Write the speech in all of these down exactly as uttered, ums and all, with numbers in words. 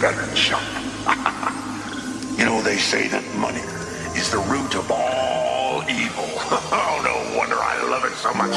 better jump. You know, they say that money is the root of all evil. Oh, no wonder I love it so much.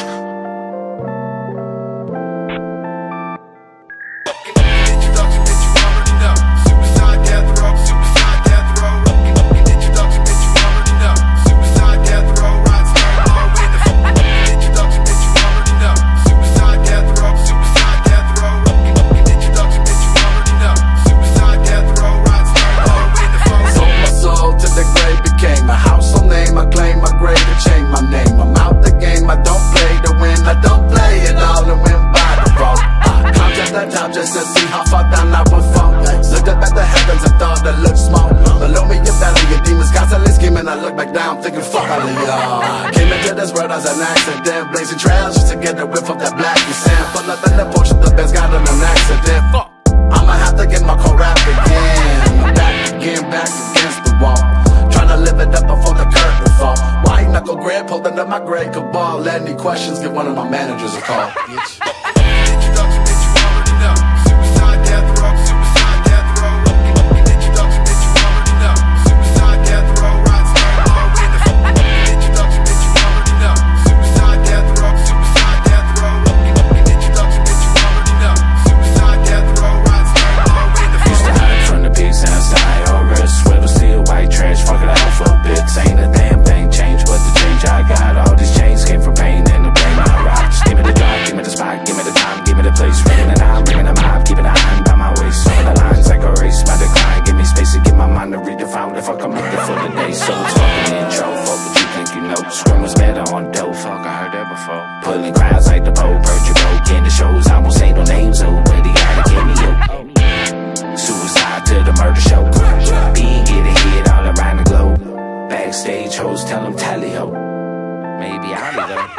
Just to see how far down I would fall. Looked up at the heavens and thought that looked small. Below me your valley, your demons constantly scheming. I look back down thinking fuck all of y'all. Came into this world as an accident, blazing trails just to get a whiff of that black and sand. Full of thunder, Porsche, the best got in an accident. I'ma have to get my core wrapped again. I'm back again, back against the wall, trying to live it up before the curtain fall. White knuckle grip, holding up my gray cabal. Any questions, give one of my managers a call. Pulling crowds like the Pope, Portugal, can the shows, I won't say no names, oh, but they got a cameo. Suicide to the murder show, being getting hit all around the globe. Backstage hoes tell them tally ho, maybe I'll be there.